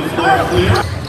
the floor clear.